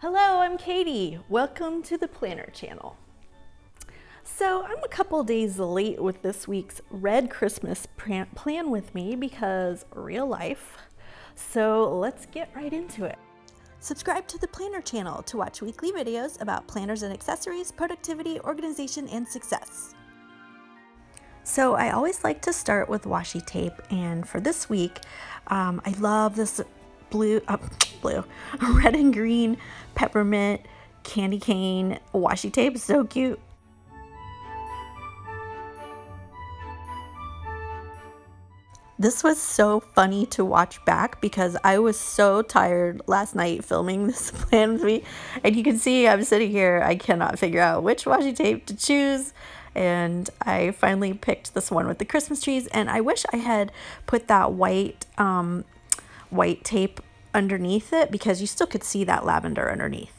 Hello, I'm Katie. Welcome to the Planner Channel. So I'm a couple days late with this week's Red Christmas Plan With Me because real life. So let's get right into it. Subscribe to the Planner Channel to watch weekly videos about planners and accessories, productivity, organization, and success. So I always like to start with washi tape, and for this week, I love this red and green peppermint candy cane washi tape. So cute. This was so funny to watch back because I was so tired last night filming this plan with me, and you can see I'm sitting here, I cannot figure out which washi tape to choose, and I finally picked this one with the Christmas trees. And I wish I had put that white tape underneath it because you still could see that lavender underneath.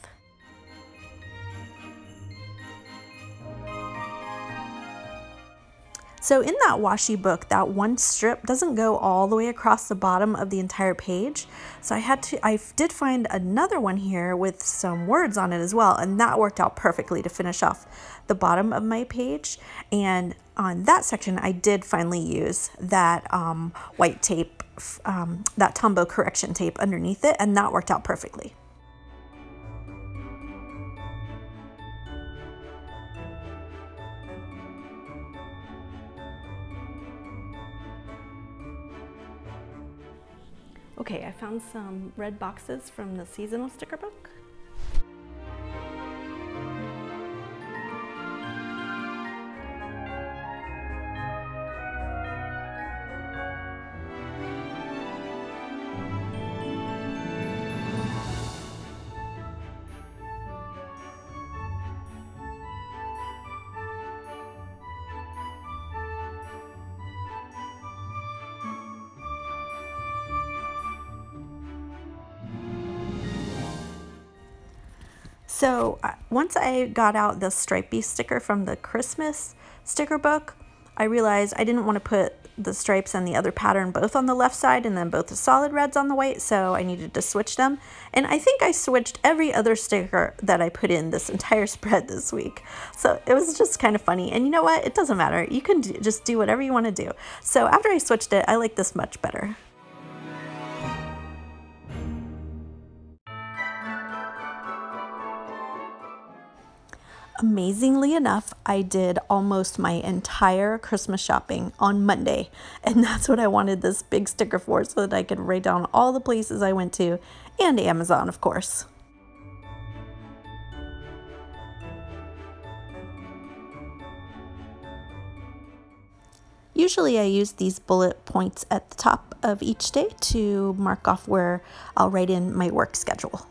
So in that washi book, that one strip doesn't go all the way across the bottom of the entire page. So I did find another one here with some words on it as well, and that worked out perfectly to finish off the bottom of my page. And on that section, I did finally use that white tape, that Tombow correction tape underneath it, and that worked out perfectly. Okay, I found some red boxes from the seasonal sticker book. So once I got out the stripey sticker from the Christmas sticker book, I realized I didn't want to put the stripes and the other pattern both on the left side and then both the solid reds on the white, so I needed to switch them. And I think I switched every other sticker that I put in this entire spread this week. So it was just kind of funny. And you know what? It doesn't matter. You can just do whatever you want to do. So after I switched it, I like this much better. Amazingly enough, I did almost my entire Christmas shopping on Monday, and that's what I wanted this big sticker for, so that I could write down all the places I went to, and Amazon, of course. Usually I use these bullet points at the top of each day to mark off where I'll write in my work schedule.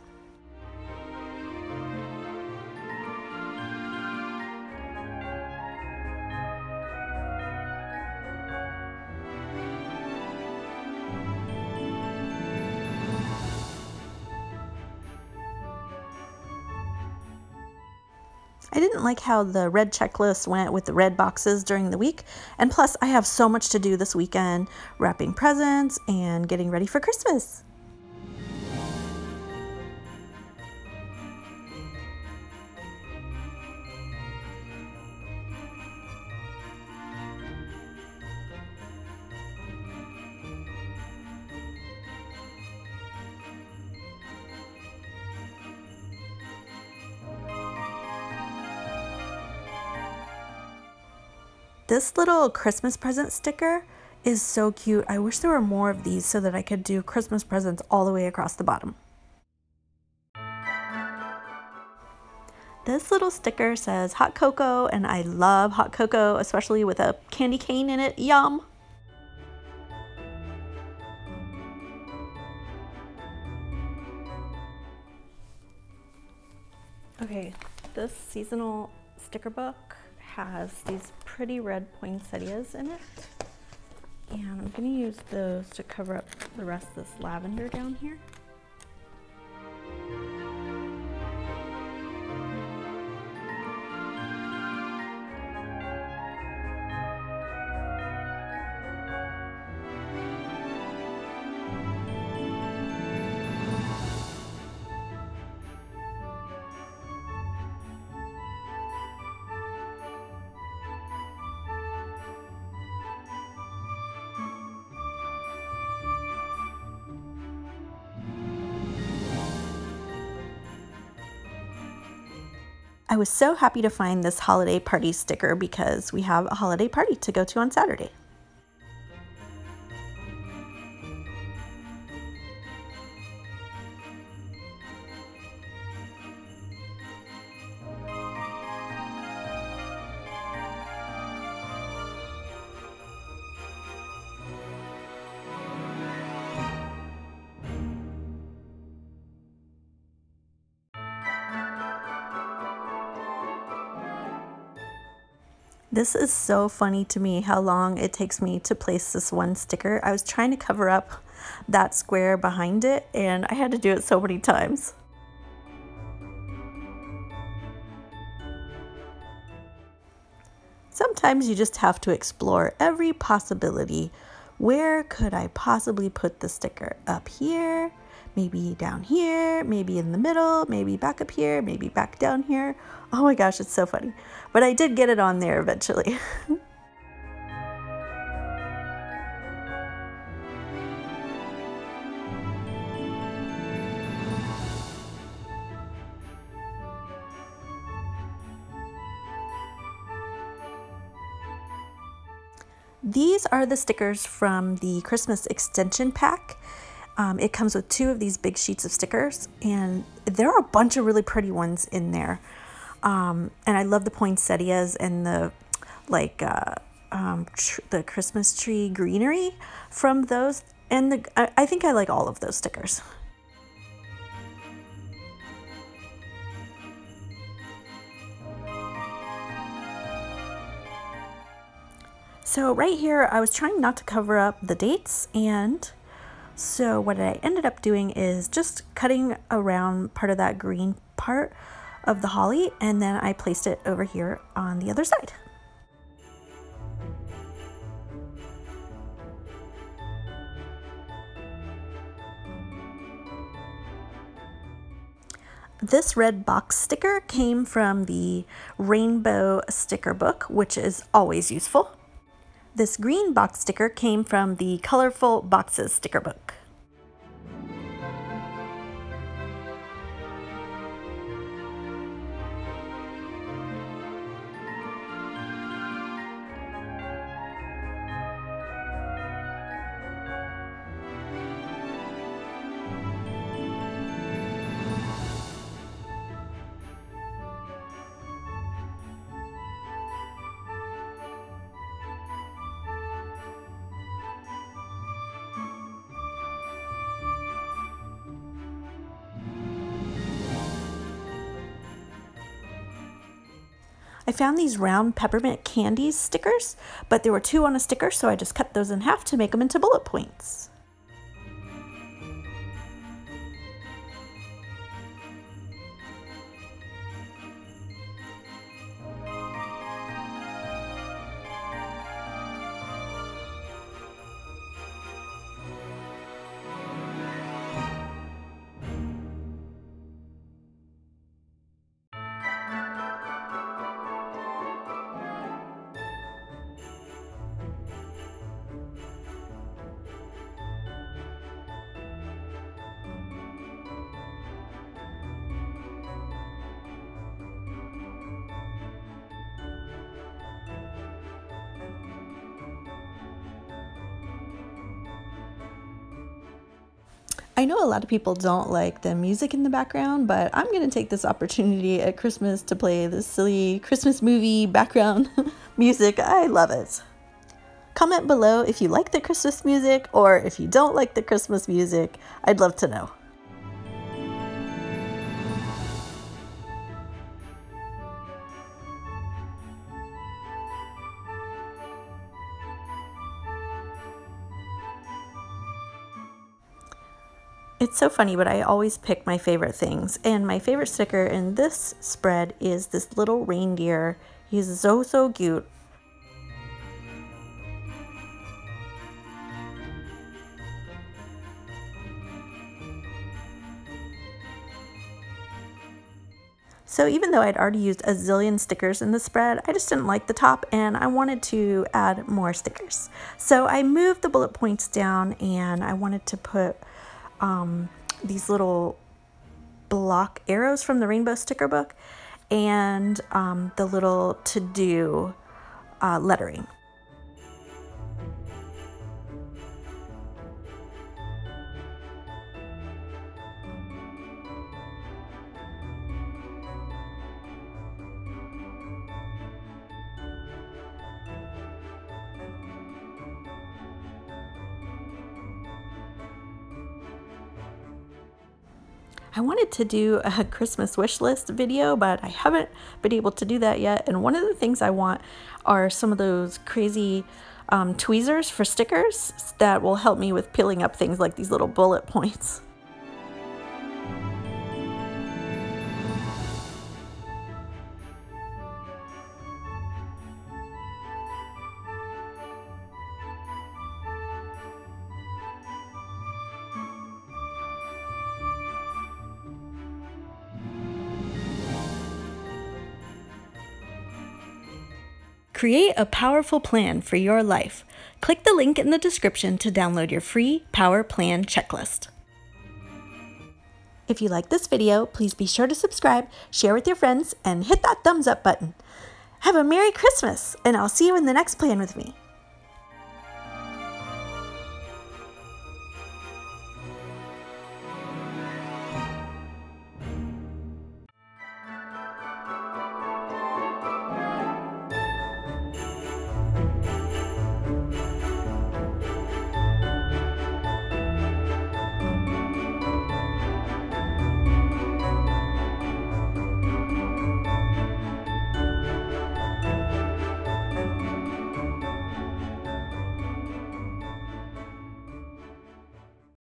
I didn't like how the red checklist went with the red boxes during the week, and plus I have so much to do this weekend, wrapping presents and getting ready for Christmas. This little Christmas present sticker is so cute. I wish there were more of these so that I could do Christmas presents all the way across the bottom. This little sticker says hot cocoa, and I love hot cocoa, especially with a candy cane in it. Yum! Okay, this seasonal sticker book has these pretty red poinsettias in it, and I'm going to use those to cover up the rest of this lavender down here. I was so happy to find this holiday party sticker because we have a holiday party to go to on Saturday. This is so funny to me how long it takes me to place this one sticker. I was trying to cover up that square behind it and I had to do it so many times. Sometimes you just have to explore every possibility. Where could I possibly put the sticker? Up here, maybe down here, maybe in the middle, maybe back up here, maybe back down here. Oh my gosh, it's so funny. But I did get it on there eventually. These are the stickers from the Christmas Extension pack. It comes with two of these big sheets of stickers, and there are a bunch of really pretty ones in there. And I love the poinsettias and the the Christmas tree greenery from those. And I think I like all of those stickers. So right here, I was trying not to cover up the dates, and so what I ended up doing is just cutting around part of that green part of the holly, and then I placed it over here on the other side. This red box sticker came from the Rainbow Sticker Book, which is always useful. This green box sticker came from the Colorful Boxes sticker book. I found these round peppermint candies stickers, but there were two on a sticker, so I just cut those in half to make them into bullet points. I know a lot of people don't like the music in the background, but I'm going to take this opportunity at Christmas to play this silly Christmas movie background music. I love it. Comment below if you like the Christmas music or if you don't like the Christmas music. I'd love to know. It's so funny, but I always pick my favorite things, and my favorite sticker in this spread is this little reindeer. He's so cute. So even though I'd already used a zillion stickers in the spread, I just didn't like the top and I wanted to add more stickers. So I moved the bullet points down and I wanted to put these little block arrows from the Rainbow Sticker Book, and the little to-do lettering. I wanted to do a Christmas wish list video, but I haven't been able to do that yet. And one of the things I want are some of those crazy tweezers for stickers that will help me with peeling up things like these little bullet points. Create a powerful plan for your life. Click the link in the description to download your free Power Plan Checklist. If you like this video, please be sure to subscribe, share with your friends, and hit that thumbs up button. Have a Merry Christmas, and I'll see you in the next plan with me.